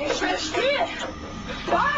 You sure did. Why?